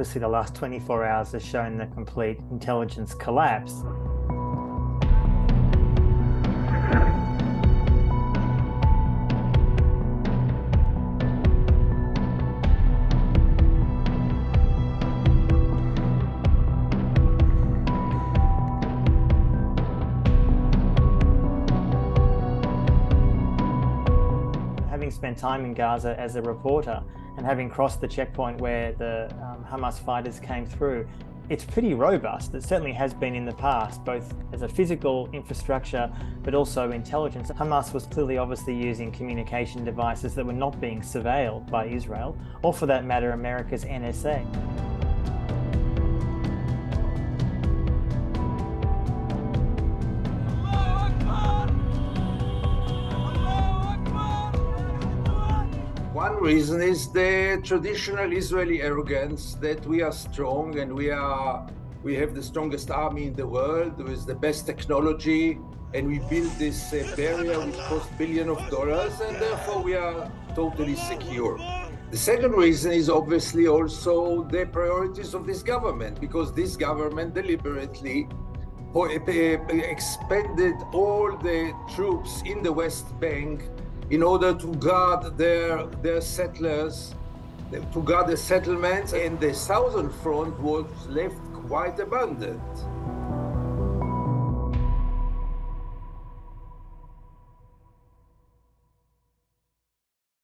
obviously the last 24 hours has shown the complete intelligence collapse. Having spent time in Gaza as a reporter and having crossed the checkpoint where the Hamas fighters came through, it's pretty robust. It certainly has been in the past, both as a physical infrastructure, but also intelligence. Hamas was clearly obviously using communication devices that were not being surveilled by Israel, or for that matter, America's NSA. One reason is the traditional Israeli arrogance that we are strong and we have the strongest army in the world with the best technology, and we build this barrier which costs billions of dollars, and therefore we are totally secure. The second reason is obviously also the priorities of this government, because this government deliberately expended all the troops in the West Bank in order to guard their settlers, to guard the settlements, and the southern front was left quite abandoned.